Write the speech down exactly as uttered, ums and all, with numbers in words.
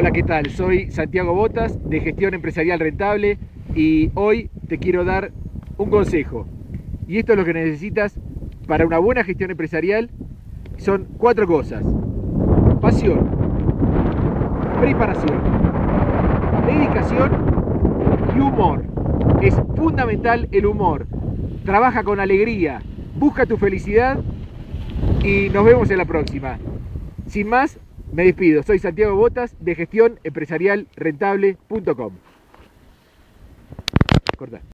Hola, ¿qué tal? Soy Santiago Botas de Gestión Empresarial Rentable y hoy te quiero dar un consejo. Y esto es lo que necesitas para una buena gestión empresarial. Son cuatro cosas. Pasión, preparación, dedicación y humor. Es fundamental el humor. Trabaja con alegría, busca tu felicidad y nos vemos en la próxima. Sin más, me despido. Soy Santiago Botas de Gestión Empresarial Rentable punto com. Corta.